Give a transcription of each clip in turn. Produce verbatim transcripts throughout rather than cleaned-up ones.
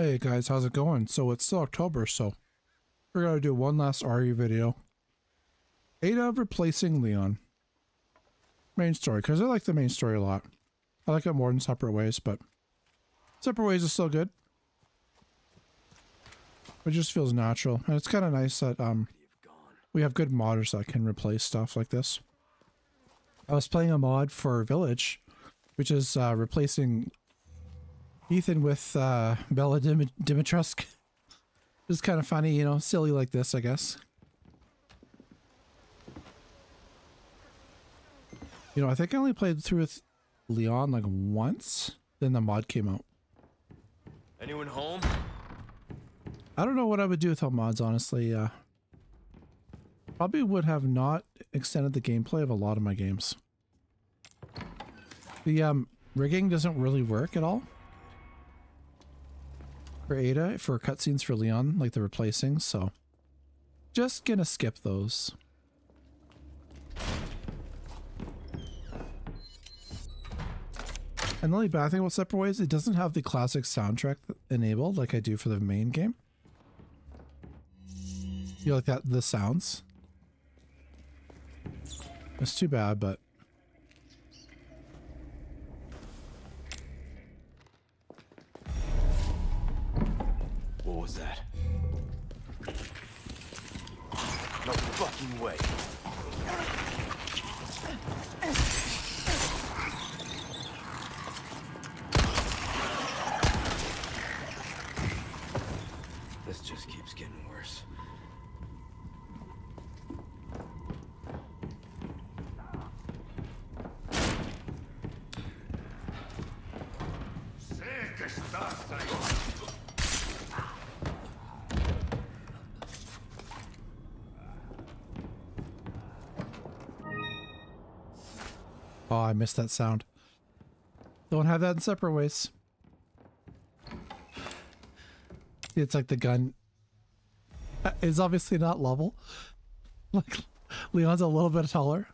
Hey guys, how's it going? So it's still October, so we're gonna do one last R E video. Ada replacing Leon. Main story, because I like the main story a lot. I like it more than Separate Ways, but Separate Ways is still good. It just feels natural, and it's kind of nice that um we have good modders that can replace stuff like this. I was playing a mod for Village, which is uh, replacing Ethan with uh, Bella Dim Dimitrescu. It's kind of funny, you know, silly like this, I guess. You know, I think I only played through with Leon like once, then the mod came out. Anyone home? I don't know what I would do without mods, honestly. Uh, probably would have not extended the gameplay of a lot of my games. The um, rigging doesn't really work at all. For Ada, for cutscenes for Leon, like the replacing, so just gonna skip those. And the only bad thing about Separate Ways, it doesn't have the classic soundtrack enabled like I do for the main game. You know, like that, the sounds. It's too bad, but what was that? No fucking way. This just keeps getting worse. Oh, I missed that sound. Don't have that in Separate Ways. It's like the gun is obviously not level. Like Leon's a little bit taller.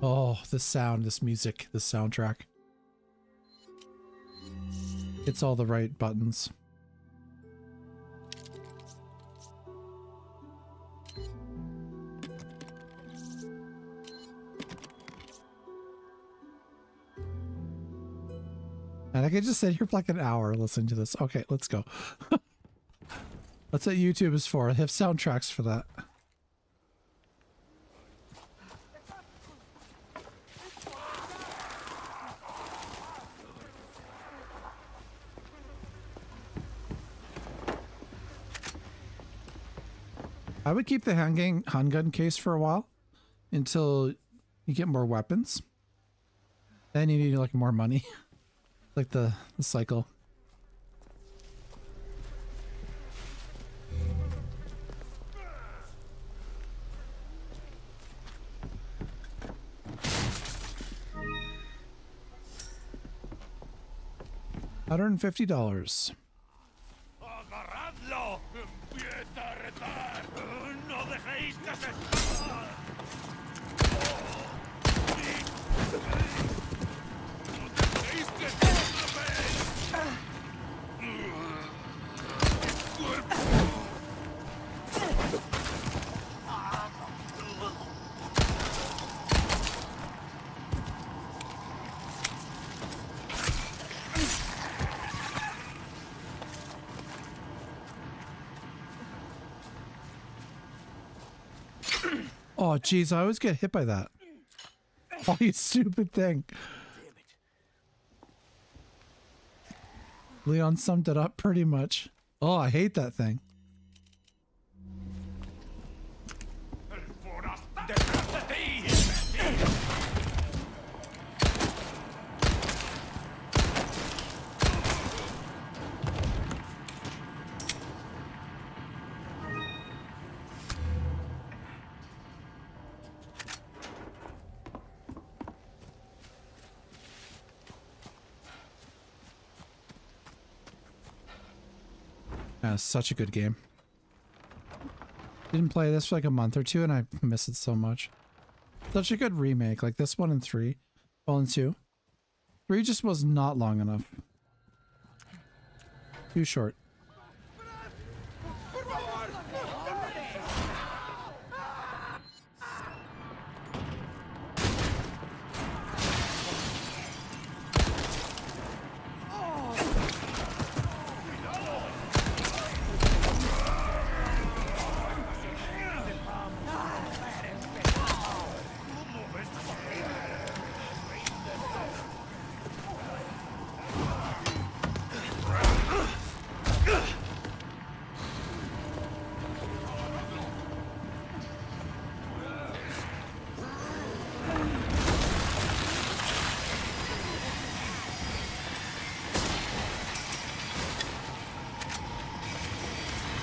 Oh, this sound, this music, this soundtrack. It's all the right buttons. And I could just sit here for like an hour listening to this. Okay, let's go. That's what YouTube is for. They have soundtracks for that. I would keep the handgun handgun case for a while until you get more weapons. Then you need like more money. Like the, the cycle. one hundred fifty dollars. Oh, jeez, I always get hit by that. Oh, you stupid thing. Leon summed it up pretty much. Oh, I hate that thing. That was such a good game. Didn't play this for like a month or two, and I miss it so much. Such a good remake, like this one and three. Well, and two. Three just was not long enough. Too short.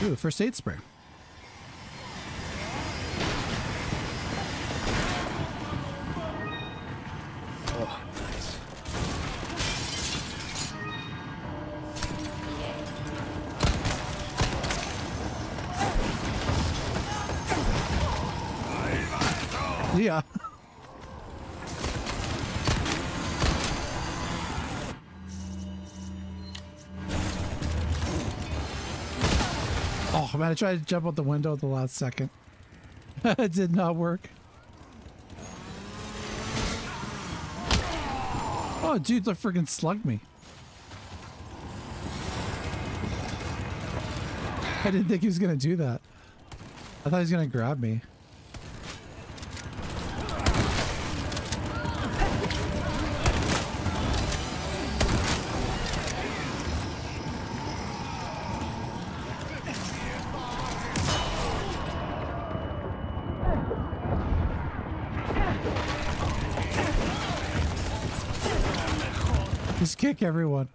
Ooh, first aid spray. Oh, nice. Yeah. Oh man, I tried to jump out the window at the last second. It did not work. Oh dude, they freaking slugged me. I didn't think he was gonna do that. I thought he was gonna grab me. Just kick everyone.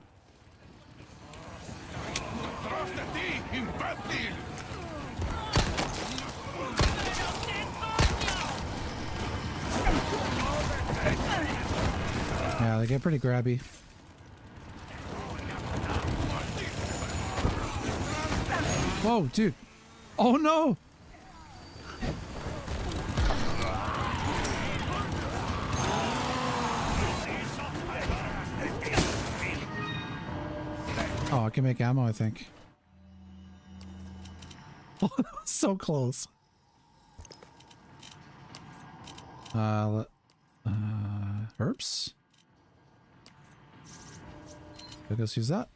Yeah, they get pretty grabby. Whoa, dude. Oh no! Oh, I can make ammo, I think. Oh, that was so close. Uh, uh, herbs? I guess use that.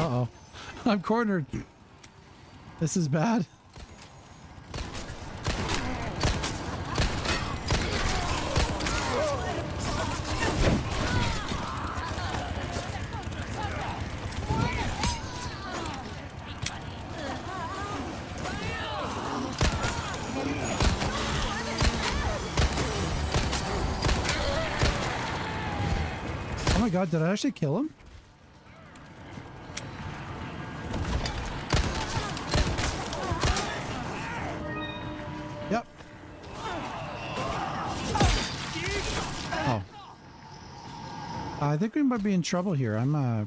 Uh-oh. I'm cornered. This is bad. Oh my god, did I actually kill him? I think we might be in trouble here. I'm uh,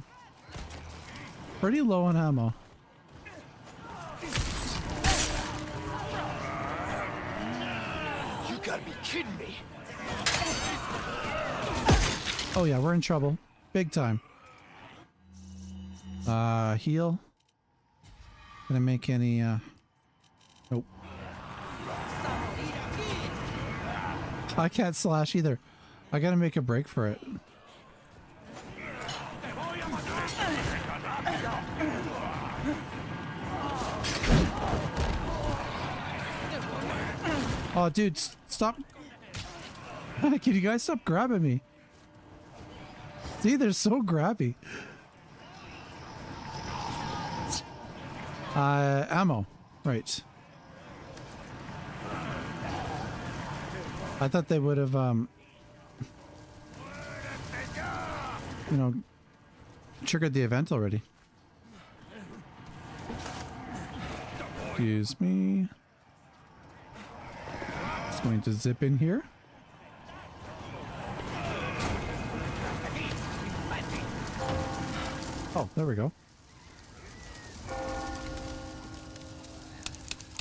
pretty low on ammo. You gotta be kidding me! Oh yeah, we're in trouble, big time. Uh, heal. Gonna make any? Uh... Nope. I can't slash either. I gotta make a break for it. Oh, dude, st stop. Can you guys stop grabbing me? See, they're so grabby. Uh, ammo. Right. I thought they would have, um... you know, triggered the event already. Excuse me. It's going to zip in here. Oh, there we go.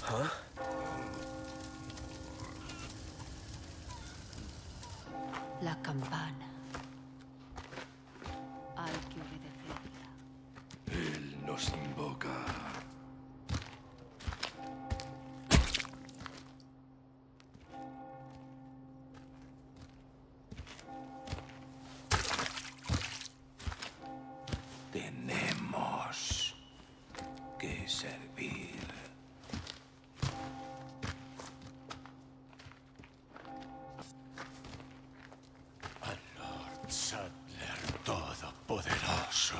Huh? La campana. Hay que obedecerla. Él nos invoca. Tenemos que servir. Al Lord Sadler Todopoderoso.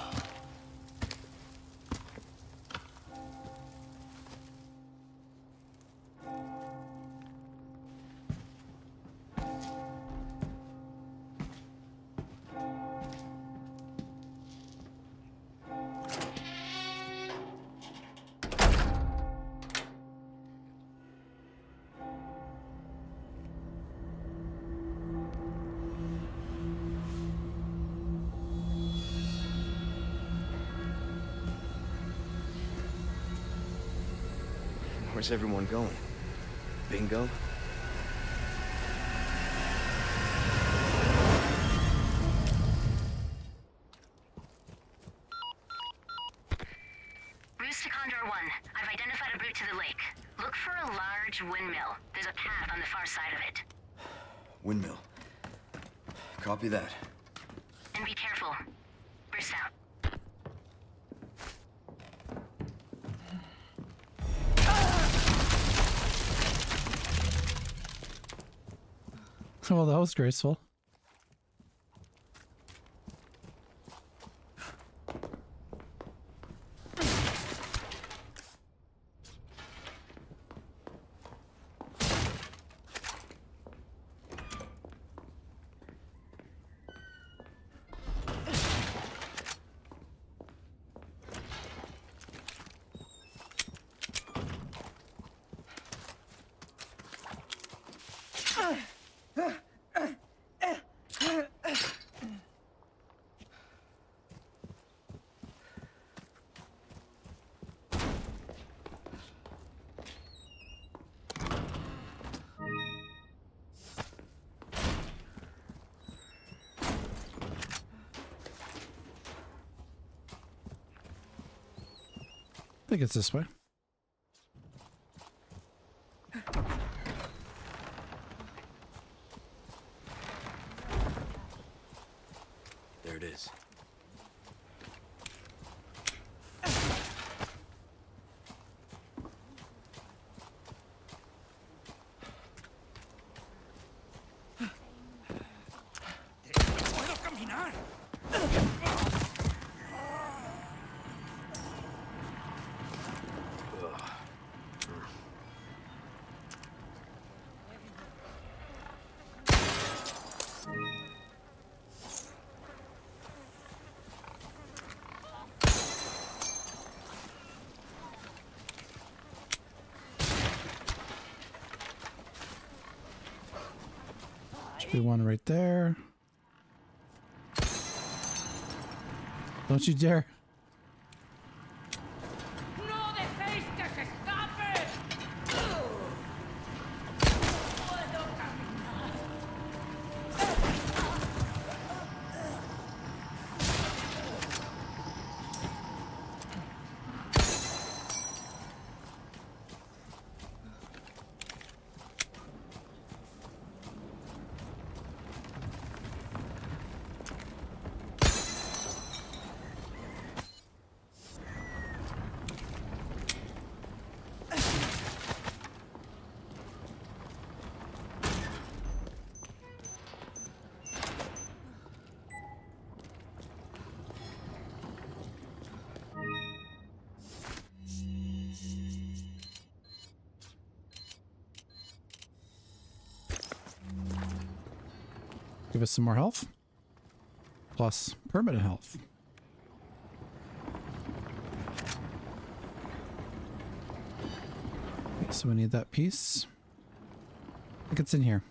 Where's everyone going? Bingo? Roost to Condor One. I've identified a route to the lake. Look for a large windmill. There's a path on the far side of it. Windmill. Copy that. And be careful. Roost out. Well, that was graceful. I think it's this way. There it is. Should be one right there. Don't you dare. Give us some more health. Plus permanent health. Okay, so we need that piece. I think it's in here.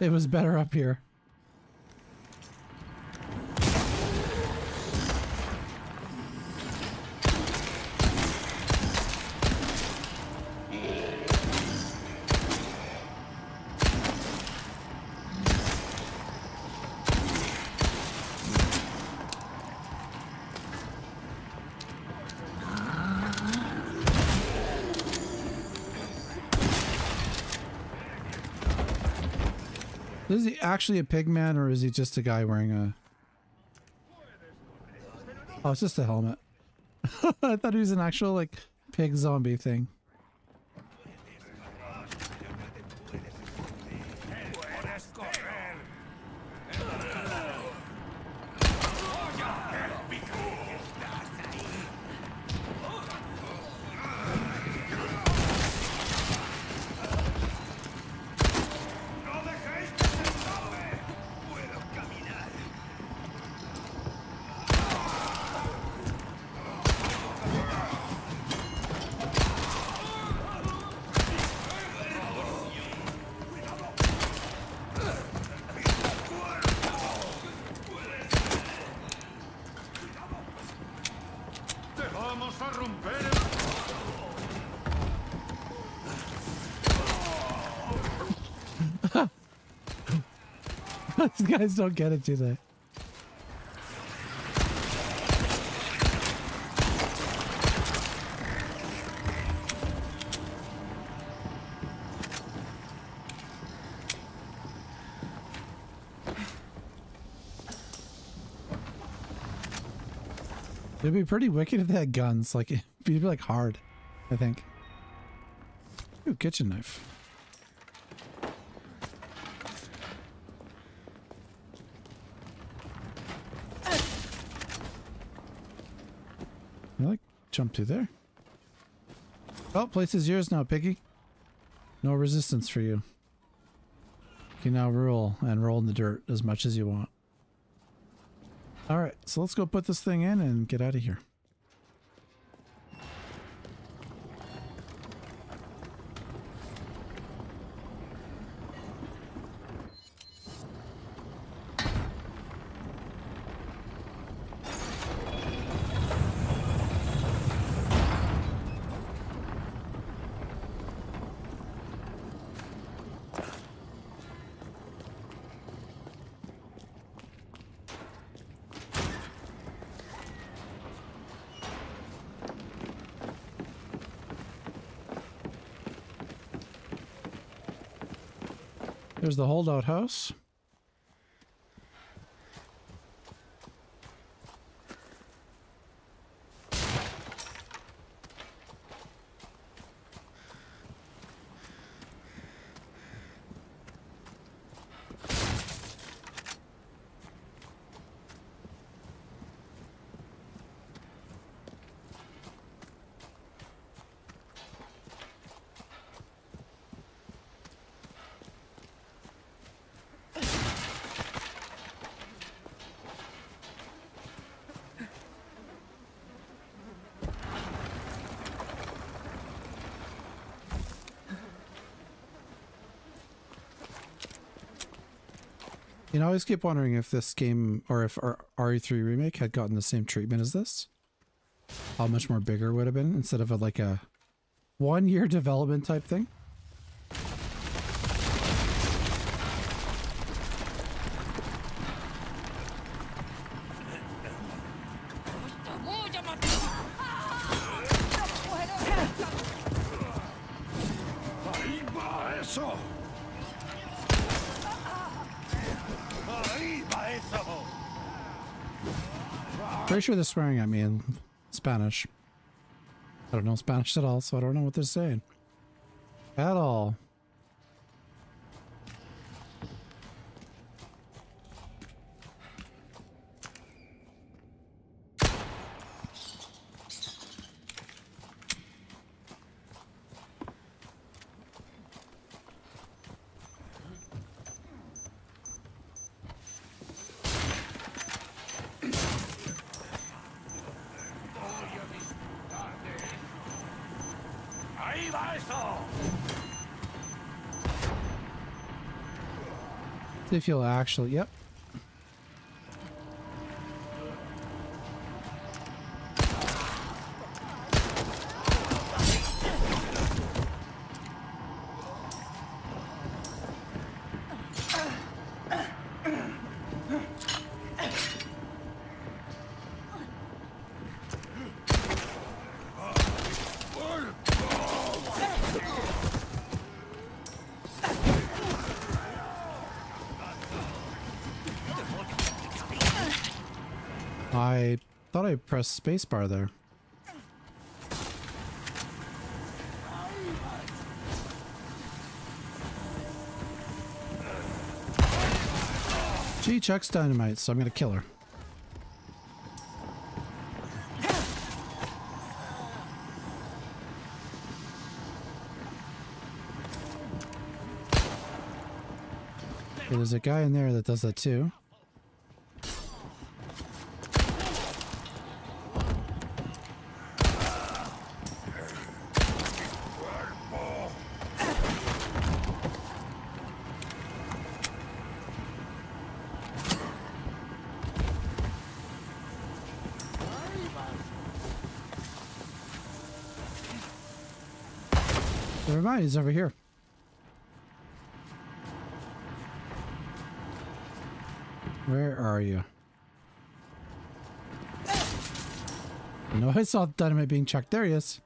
It was better up here. Is he actually a pig man, or is he just a guy wearing a... Oh, it's just a helmet. I thought he was an actual, like, pig zombie thing. These guys don't get it, do they? It'd be pretty wicked if they had guns. Like, it'd be like hard, I think. Ooh, kitchen knife. Jump to there. Oh, place is yours now, piggy. No resistance for you. You can now roll and roll in the dirt as much as you want. Alright, so let's go put this thing in and get out of here. There's the holdout house. You know, I always keep wondering if this game, or if our R E three remake had gotten the same treatment as this. How much more bigger it would have been, instead of a, like a one-year development type thing. Pretty sure they're swearing at me in Spanish. I don't know Spanish at all, so I don't know what they're saying. At all. If you'll actually, yep. I pressed spacebar there. She chucks dynamite, so I'm gonna kill her. Okay, there's a guy in there that does that too. He's over here. Where are you? No, I saw dynamite being chucked. There he is.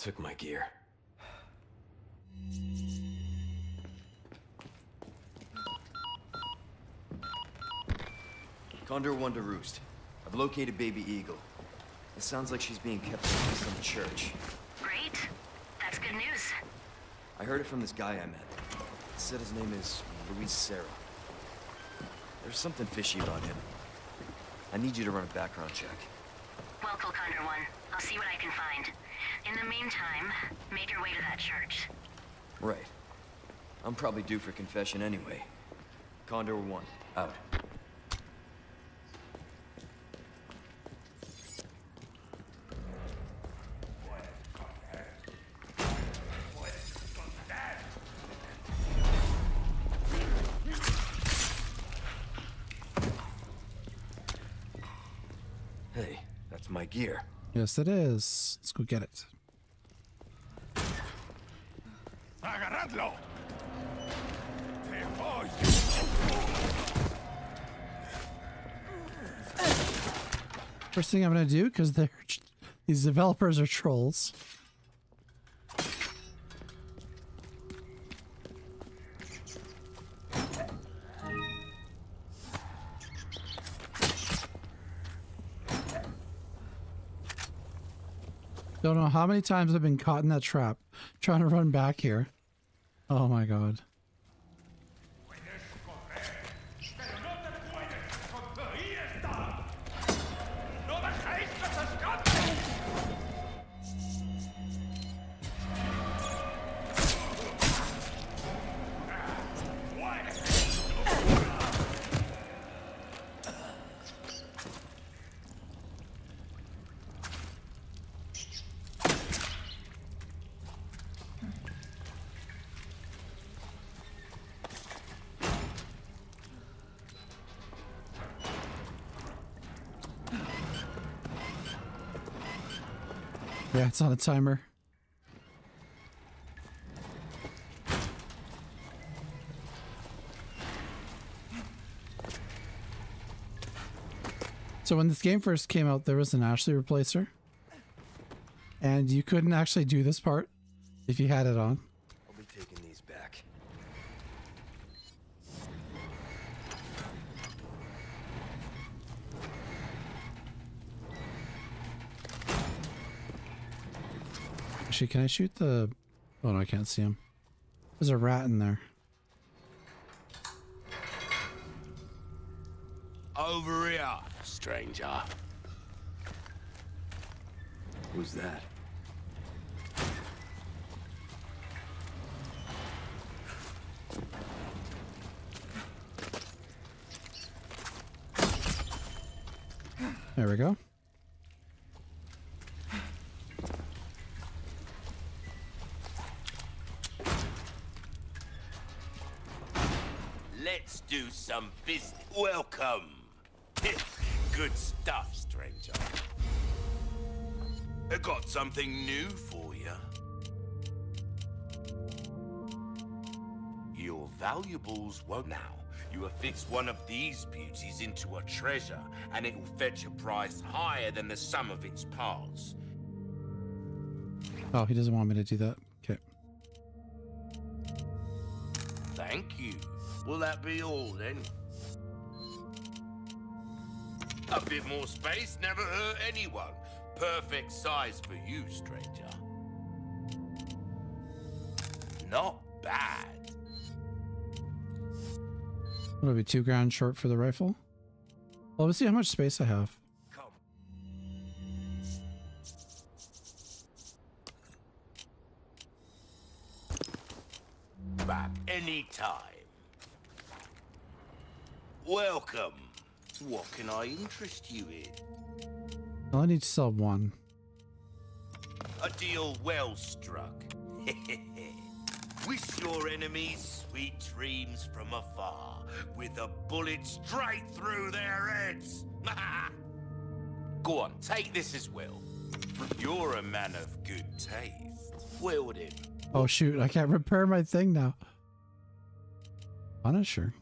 Took my gear. Condor One to Roost. I've located Baby Eagle. It sounds like she's being kept in some church. Great. That's good news. I heard it from this guy I met. He said his name is Luis Serra. There's something fishy about him. I need you to run a background check. Welcome, Condor One. I'll see what I can find. In the meantime, make your way to that church. Right. I'm probably due for confession anyway. Condor One, out. Hey, that's my gear. Yes, it is. Let's go get it. Agarradlo. Te voy. First thing I'm gonna do, because they're these developers are trolls. Don't know how many times I've been caught in that trap trying to run back here. Oh my god. Yeah, it's on a timer. So when this game first came out, there was an Ashley replacer. And you couldn't actually do this part if you had it on. I'll be taking these back. Actually, can I shoot the... Oh no, I can't see him. There's a rat in there. Over here, stranger. Who's that? There we go. Do some business. Welcome. Good stuff, stranger. I got something new for you. Your valuables won't now. You affix one of these beauties into a treasure, and it will fetch a price higher than the sum of its parts. Oh, he doesn't want me to do that. Okay. Thank you. Will that be all, then? A bit more space never hurt anyone. Perfect size for you, stranger. Not bad. It'll be two grand short for the rifle. Well, let's see how much space I have. Come. Back any time. Welcome. What can I interest you in? I need to sell one. A deal well struck. Wish your enemies sweet dreams from afar, with a bullet straight through their heads. Go on, take this as well. You're a man of good taste. Wield him. Oh shoot, I can't repair my thing now. Punisher.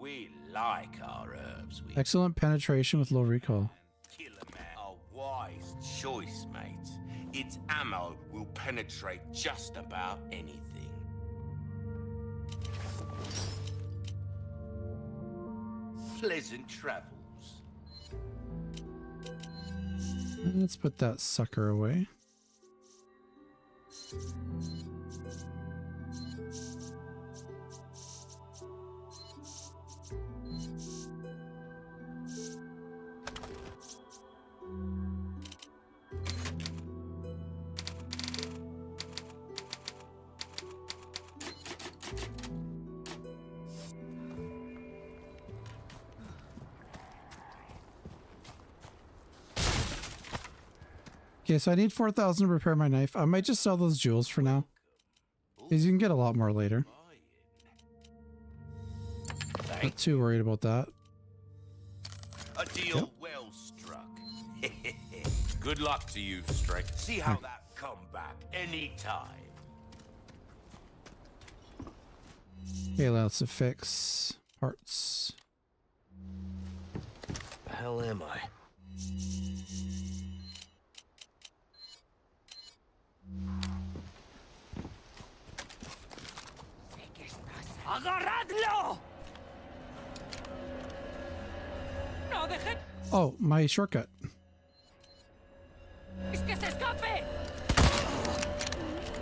We like our herbs. We excellent penetration with low recall. Kill a man. A wise choice, mate. Its ammo will penetrate just about anything. Pleasant travels. Let's put that sucker away. Okay, so I need four thousand to repair my knife. I might just sell those jewels for now, because you can get a lot more later. Not too worried about that. A deal yep. well struck. Good luck to you, Shrek. See how right. that come back anytime. Okay, let's affix parts. The hell am I? Oh, my shortcut.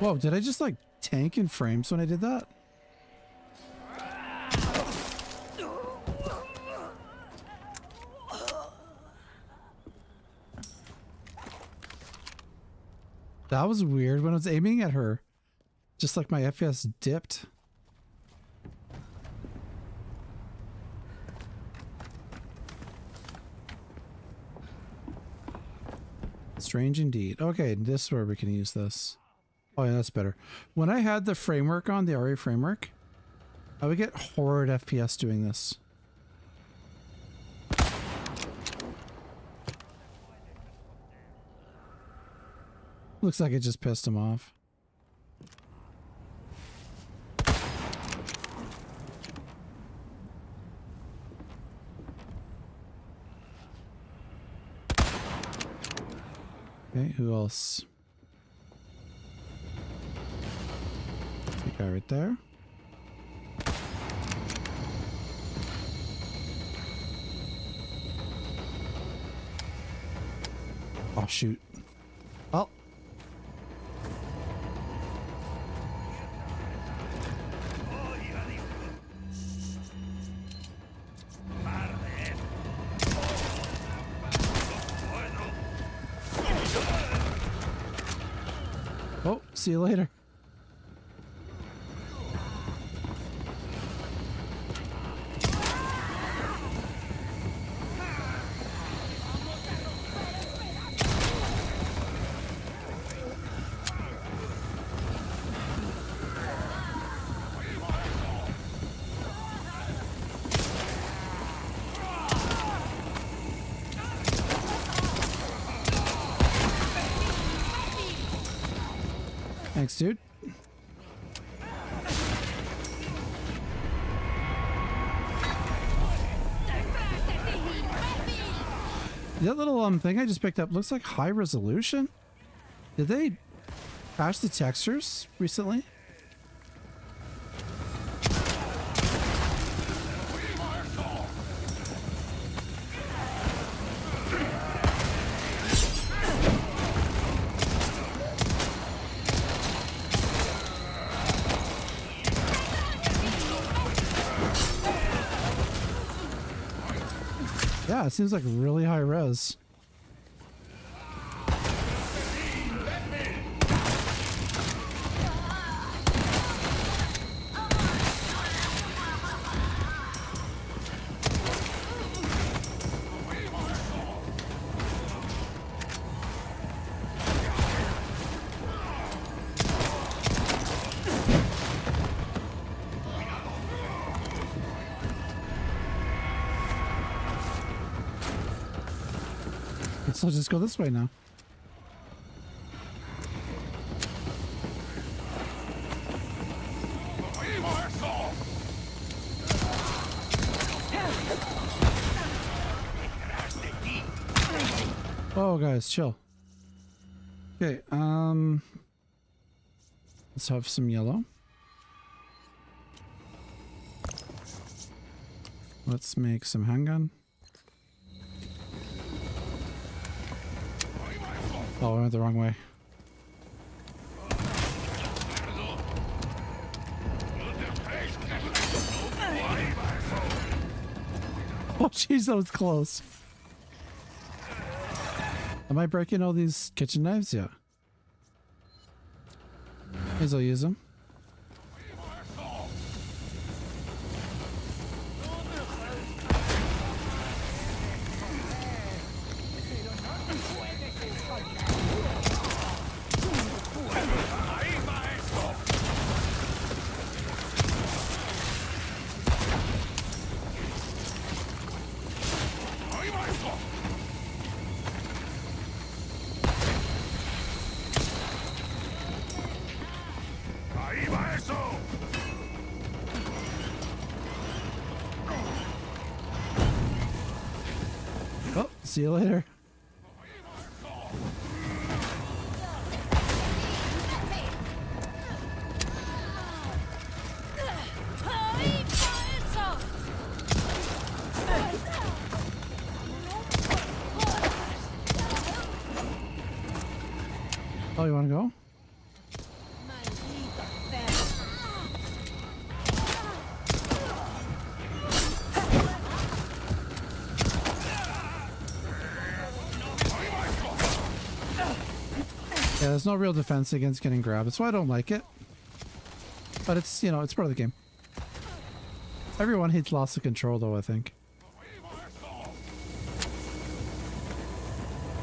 Whoa, did I just like tank in frames when I did that? That was weird when I was aiming at her. Just like my F P S dipped. Strange indeed. Okay, this is where we can use this. Oh yeah, that's better. When I had the framework on, the R E framework, I would get horrid F P S doing this. Looks like it just pissed him off. Okay, who else? That guy right there. Oh, shoot. Well. Oh, see you later. Thanks, dude. That little um thing I just picked up looks like high resolution. Did they patch the textures recently? It seems like really high res. I'll just go this way now. Oh, guys, chill. Okay, um, let's have some yellow. Let's make some handgun. Oh, I went the wrong way. Oh, jeez, that was close. Am I breaking all these kitchen knives yet? I guess I'll use them. See you later. Oh, you want to go? there's no real defense against getting grabbed. That's why I don't like it. But it's, you know, it's part of the game. Everyone hates loss of control, though, I think.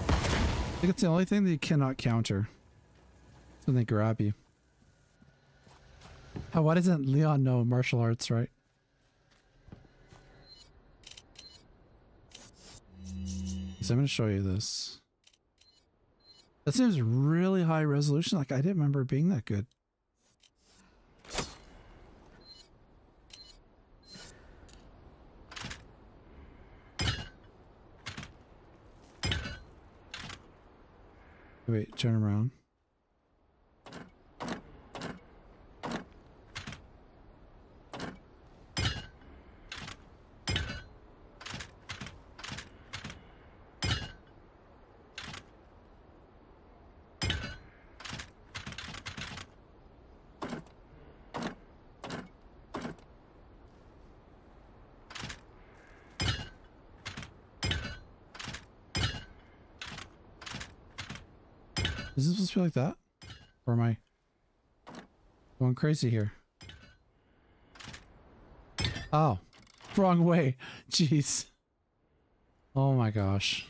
I think it's the only thing that you cannot counter. When they grab you. How, why doesn't Leon know martial arts, right? So I'm going to show you this. That seems really high resolution. Like, I didn't remember it being that good. Wait, turn around. Is this supposed to be like that? Or am I going crazy here? Oh, wrong way. Jeez. Oh my gosh.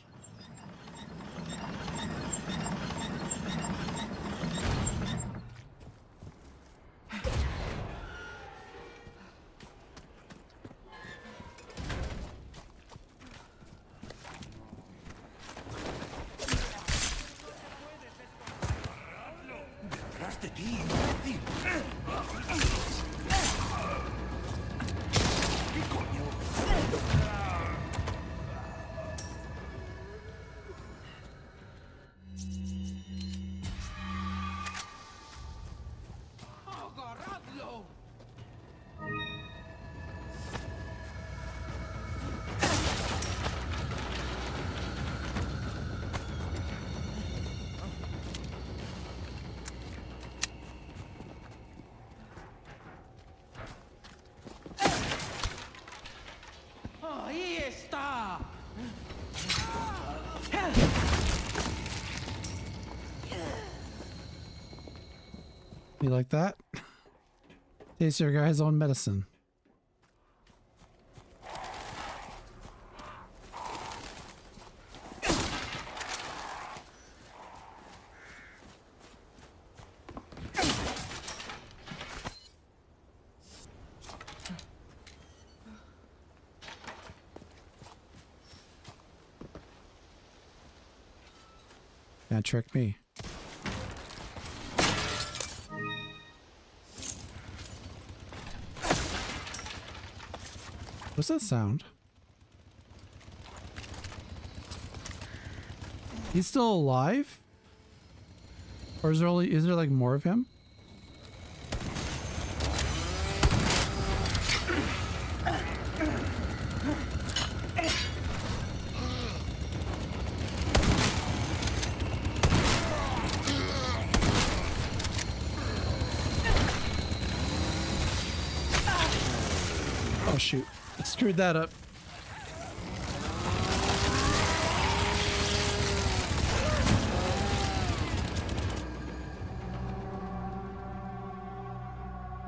You like that? Taste your guy's own medicine. Can't trick me. What's that sound? He's still alive? Or is there only, is there like more of him? Oh shoot. Screwed that up.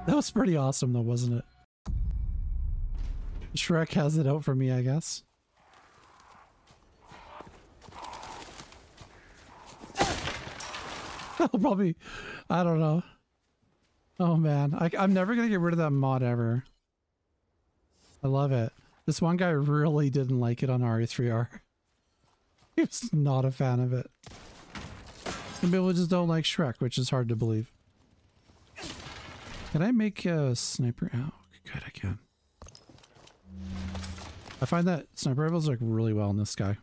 That was pretty awesome though, wasn't it? Shrek has it out for me, I guess. That'll probably... I don't know. Oh man. I, I'm never gonna get rid of that mod ever. I love it. This one guy really didn't like it on R E three R. He was not a fan of it. Some people just don't like Shrek, which is hard to believe. Can I make a sniper? Oh, good, I can. I find that sniper rifles look really well in this guy.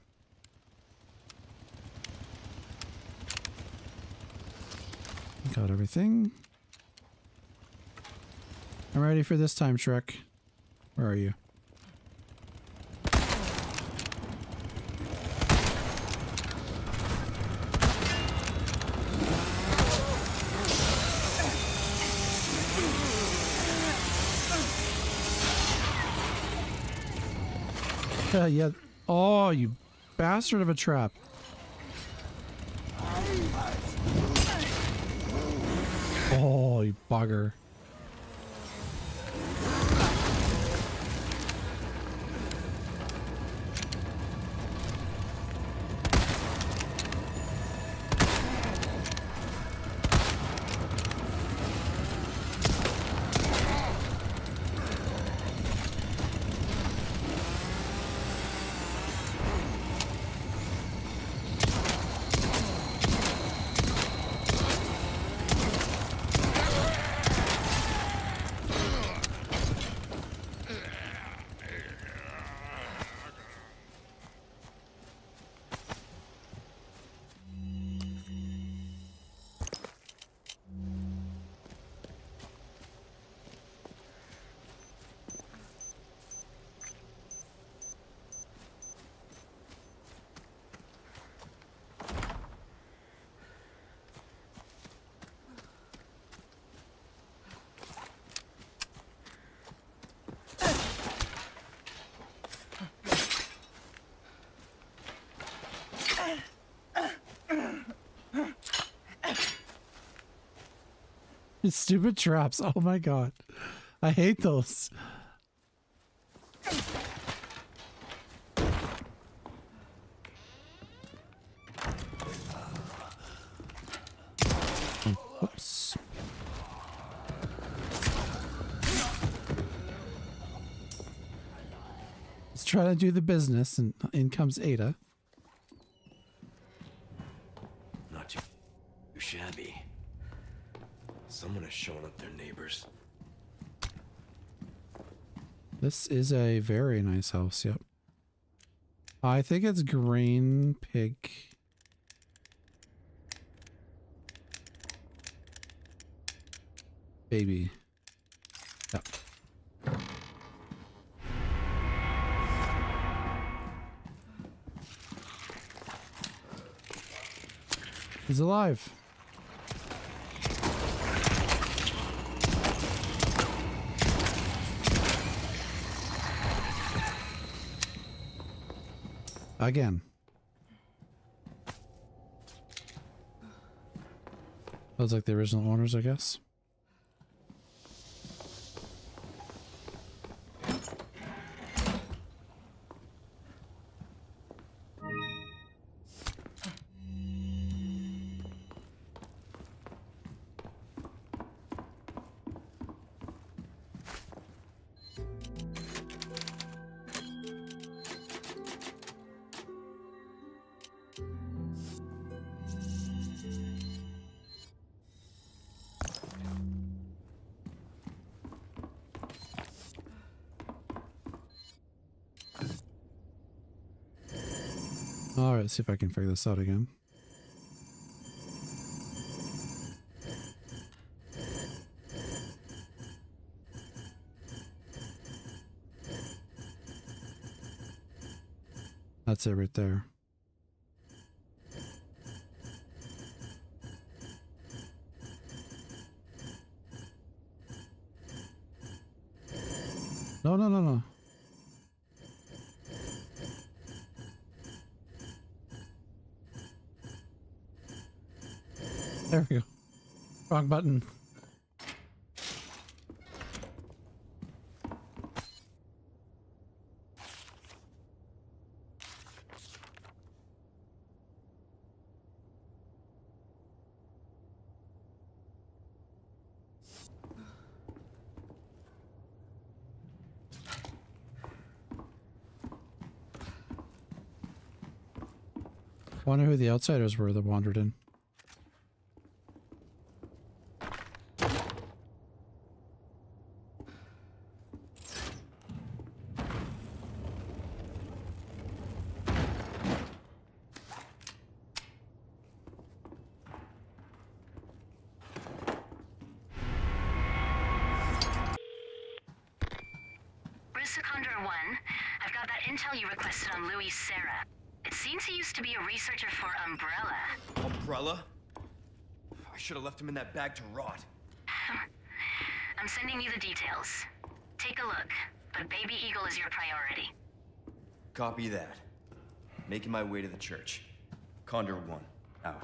Got everything. I'm ready for this time, Shrek. Where are you? Uh, yeah. Oh, you bastard of a trap. Oh, you bugger. Stupid traps. Oh my god. I hate those. Oops. Let's try to do the business, and in comes Ada. Not too shabby. Someone is showing up their neighbors. This is a very nice house, yep. I think it's green pig. Baby. Yep. He's alive. Again. Sounds like the original owners, I guess. Alright, let's see if I can figure this out again. That's it right there. No, no, no, no. There we go. Wrong button. Wonder who the outsiders were that wandered in. Condor One, I've got that intel you requested on Luis Serra. It seems he used to be a researcher for Umbrella. Umbrella? I should have left him in that bag to rot. I'm sending you the details. Take a look, but Baby Eagle is your priority. Copy that. Making my way to the church. Condor One, out.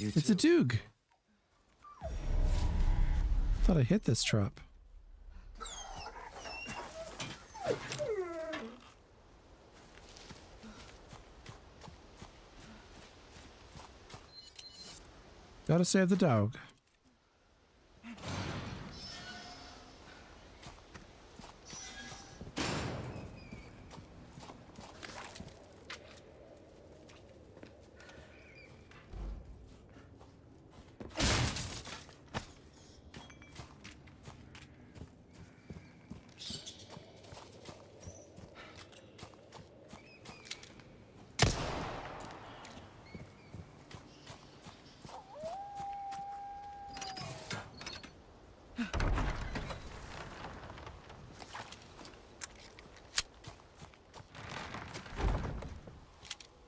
You it's too. a Doog. Thought I hit this trap. Gotta save the dog.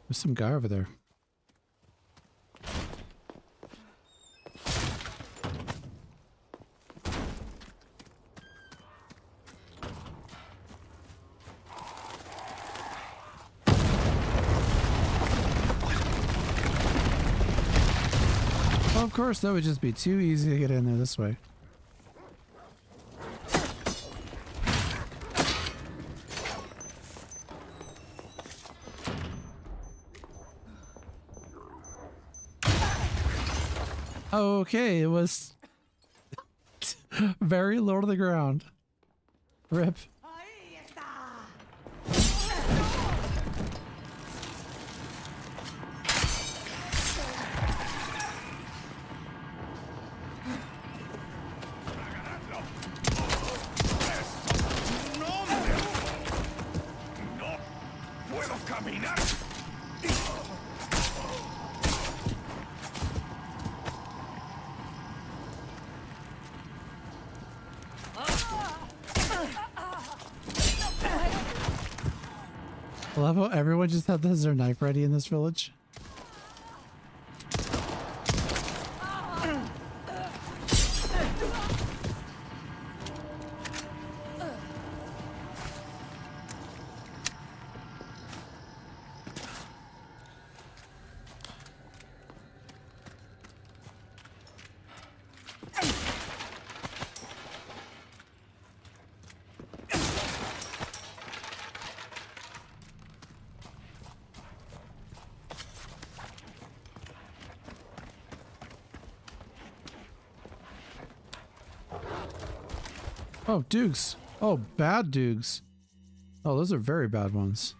There's some guy over there. Well, of course, that would just be too easy to get in there this way. Okay, it was very low to the ground. Rip. I love how everyone just had this, their knife ready in this village. Oh, Dukes. Oh, bad Dukes. Oh, those are very bad ones.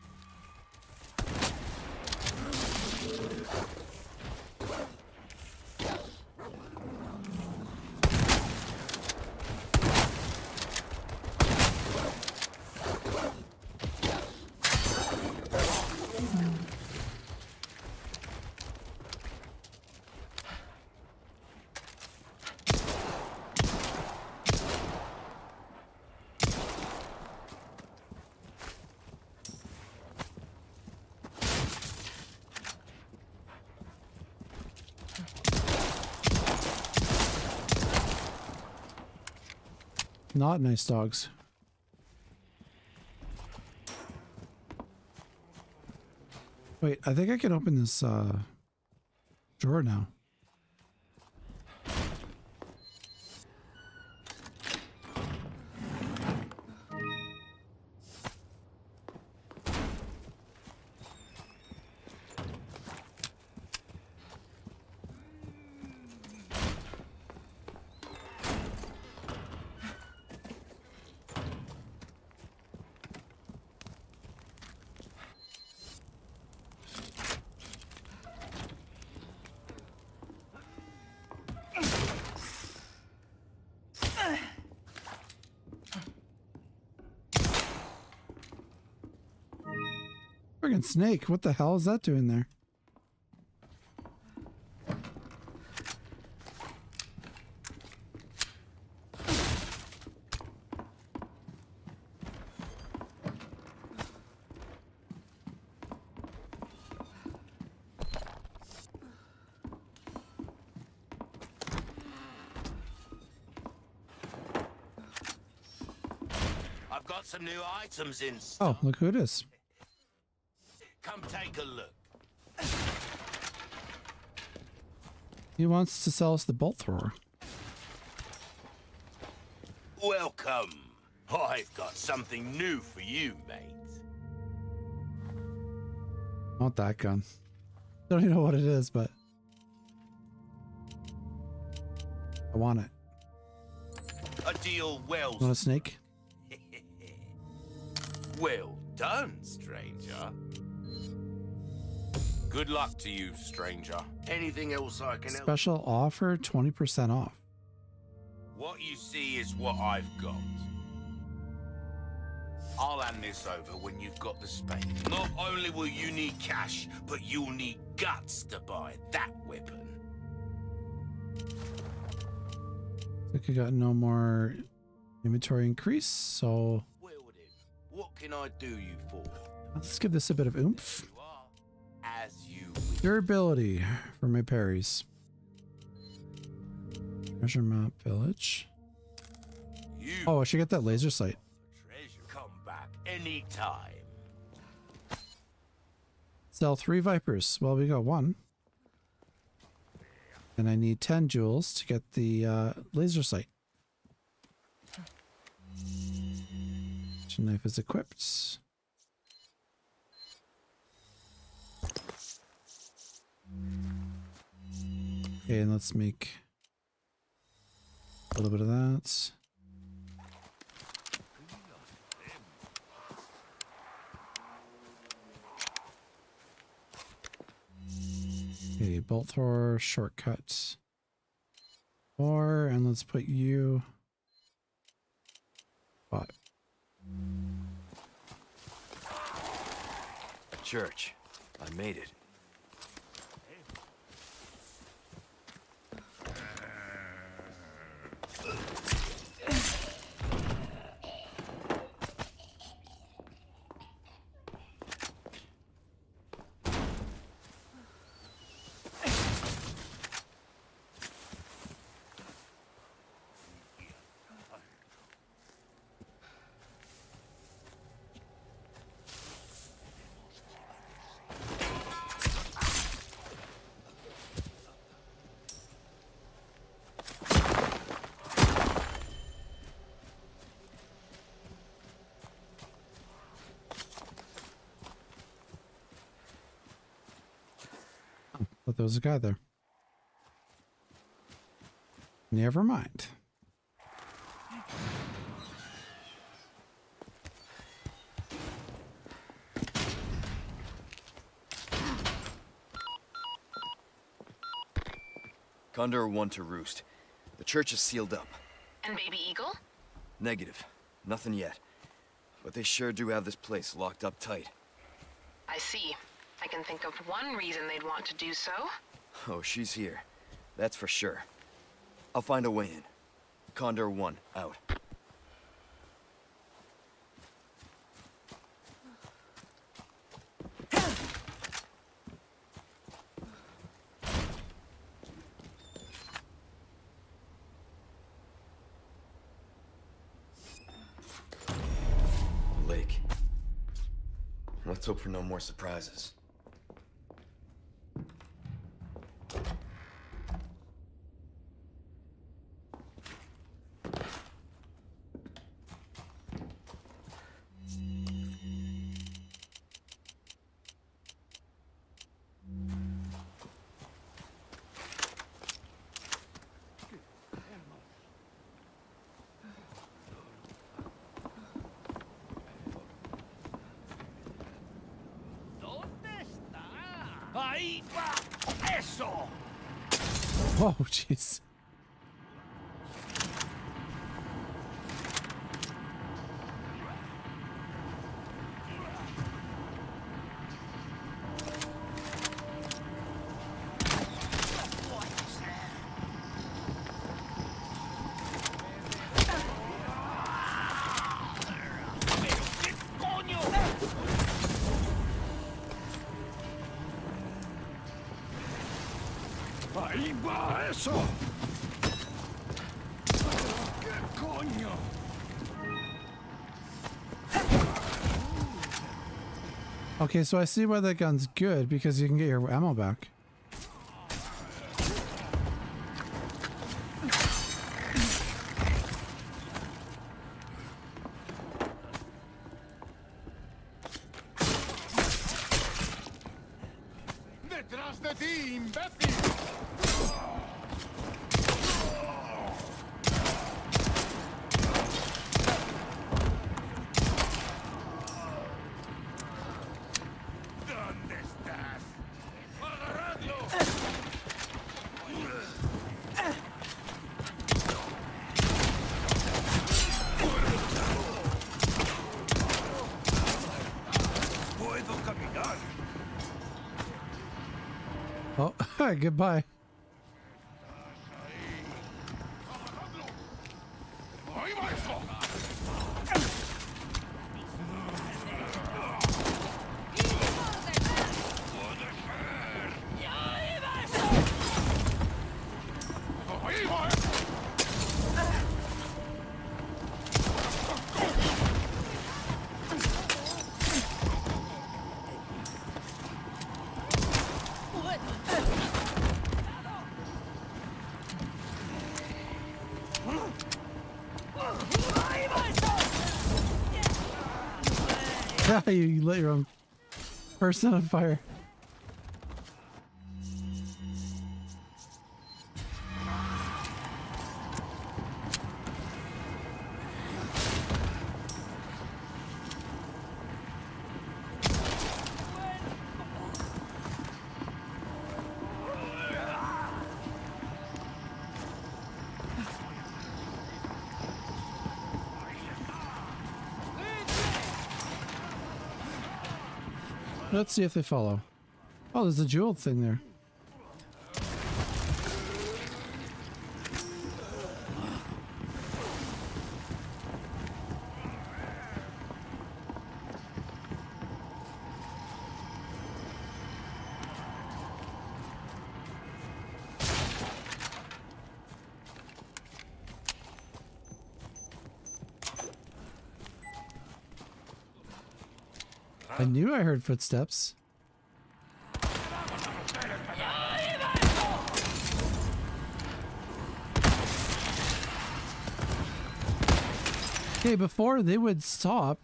Not nice dogs. Wait, I think I can open this uh, drawer now. Friggin' snake, what the hell is that doing there? I've got some new items in stock. Oh, look who it is. Come take a look. He wants to sell us the bolt thrower. Welcome. I've got something new for you, mate. I want that gun. Don't even know what it is, but I want it. A deal well. Want a snake? Well done, stranger. Good luck to you, stranger. Anything else I can help? Special offer, twenty percent off. What you see is what I've got. I'll hand this over when you've got the space. Not only will you need cash, but you'll need guts to buy that weapon. Look, I got no more inventory increase, so... What can I do you for? Let's give this a bit of oomph. As you wish. Durability for my parries. Treasure map village. You oh, I should get that laser sight. Treasure. Come back anytime. Sell three vipers. Well, we got one. And I need ten jewels to get the uh, laser sight. Knife is equipped. Okay, and let's make a little bit of that. Okay, bolt thrower, shortcut. Or, and let's put you. Five. Church, I made it. There was a guy there. Never mind. Condor One to Roost. The church is sealed up. And Baby Eagle? Negative. Nothing yet. But they sure do have this place locked up tight. I see. I can think of one reason they'd want to do so. Oh, she's here. That's for sure. I'll find a way in. Condor One, out. Lake. Let's hope for no more surprises. Oh, jeez. Okay, so I see why that gun's good, because you can get your ammo back. Atrás de ti, imbécil. Goodbye. You lit your own person on fire. Let's see if they follow. Oh, there's a jeweled thing there. I knew I heard footsteps. Okay, before they would stop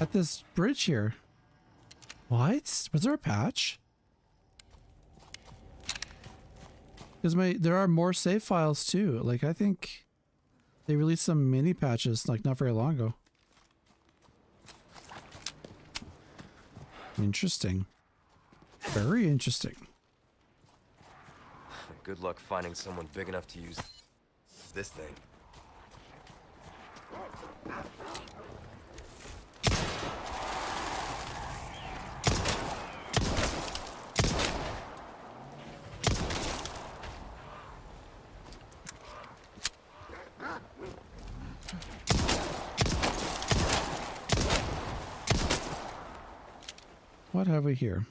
at this bridge here. What? Was there a patch? Because my there are more save files too. Like, I think they released some mini patches like not very long ago. Interesting. Very interesting. Good luck finding someone big enough to use this thing. What have we here?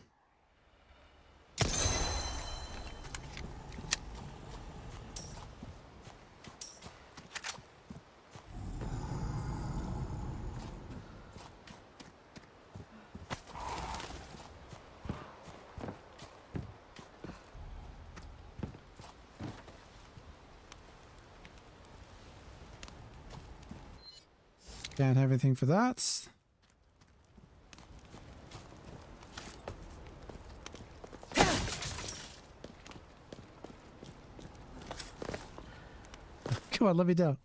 Can't have anything for that. Come on, let me down.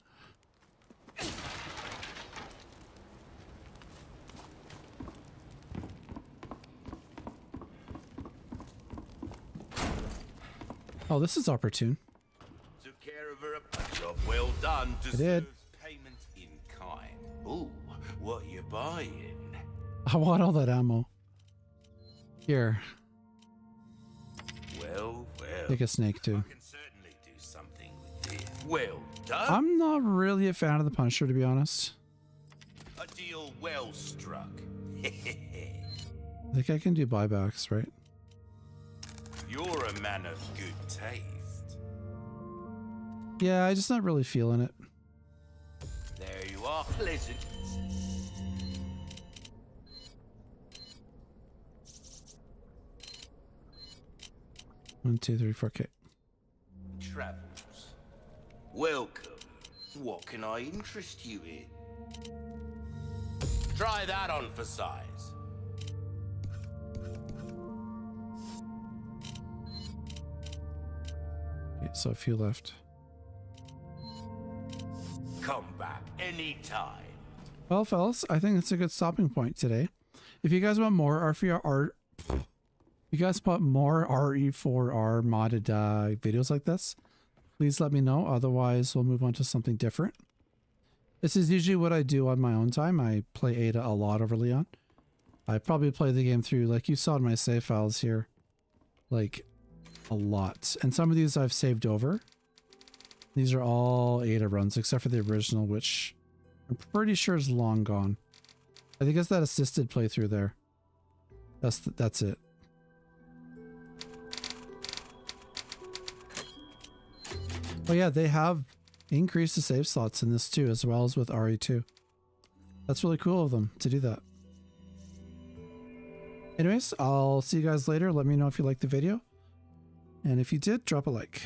Oh, this is opportune. Took care of her a job well done. I did. Payment in kind. Ooh, what you buying? I want all that ammo. Here. Well, well. Take a snake too. I can certainly do something with this. Well. I'm not really a fan of the Punisher, to be honest. A deal well struck. I think I can do buybacks, right? You're a man of good taste. Yeah, I'm just not really feeling it. There you are, pleasant. One, two, three, four, K. Travel. Welcome. What can I interest you in? Try that on for size. right, so a few left. Come back anytime. Well, fellas, I think that's a good stopping point today. If you guys want more R E four R, you guys want more R E four R modded uh, videos like this, please let me know. Otherwise, we'll move on to something different. This is usually what I do on my own time. I play Ada a lot over Leon. I probably play the game through, like you saw in my save files here, like a lot. And some of these I've saved over. These are all Ada runs, except for the original, which I'm pretty sure is long gone. I think it's that assisted playthrough there. That's th that's it. Oh yeah, they have increased the save slots in this too, as well as with R E two. That's really cool of them to do that. Anyways, I'll see you guys later. Let me know if you liked the video. And if you did, drop a like.